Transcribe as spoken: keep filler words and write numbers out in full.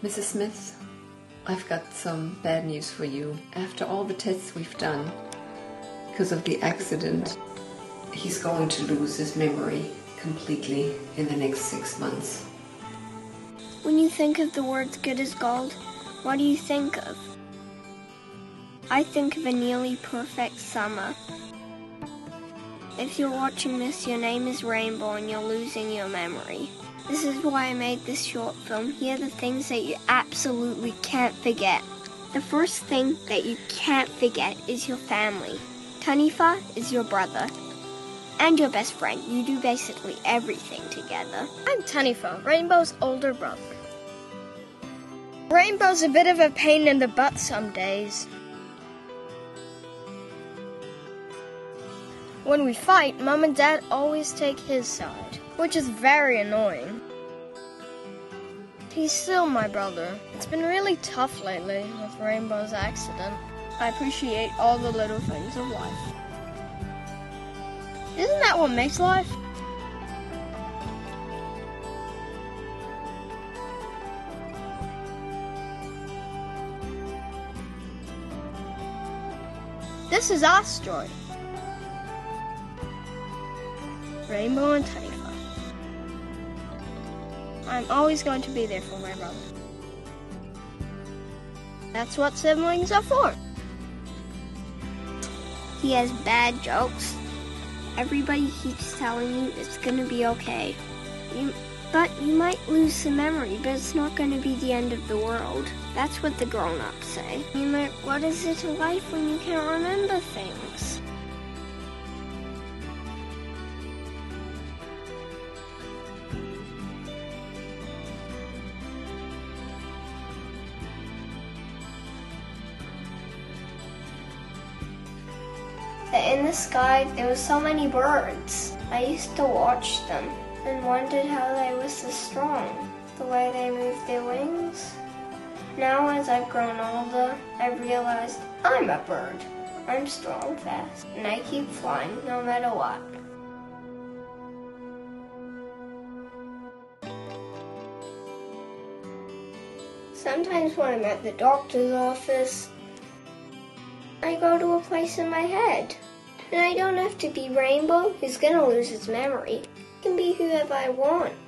Missus Smith, I've got some bad news for you. After all the tests we've done, because of the accident, he's going to lose his memory completely in the next six months. When you think of the words good as gold, what do you think of? I think of a nearly perfect summer. If you're watching this, your name is Rainbow and you're losing your memory. This is why I made this short film. Here are the things that you absolutely can't forget. The first thing that you can't forget is your family. Taniwha is your brother and your best friend. You do basically everything together. I'm Taniwha, Rainbow's older brother. Rainbow's a bit of a pain in the butt some days. When we fight, Mum and Dad always take his side, which is very annoying. He's still my brother. It's been really tough lately with Rainbow's accident. I appreciate all the little things of life. Isn't that what makes life? This is our story. Rainbow and Taniwha. I'm always going to be there for my brother. That's what siblings are for. He has bad jokes. Everybody keeps telling you it's going to be okay. You, but you might lose some memory, but it's not going to be the end of the world. That's what the grown-ups say. You might, what is it to life when you can't remember things? In the sky, there were so many birds. I used to watch them and wondered how they were so strong, the way they moved their wings. Now as I've grown older, I realized I'm a bird. I'm strong fast, and I keep flying no matter what. Sometimes when I'm at the doctor's office, I go to a place in my head. And I don't have to be Rainbow, who's gonna lose his memory. I can be whoever I want.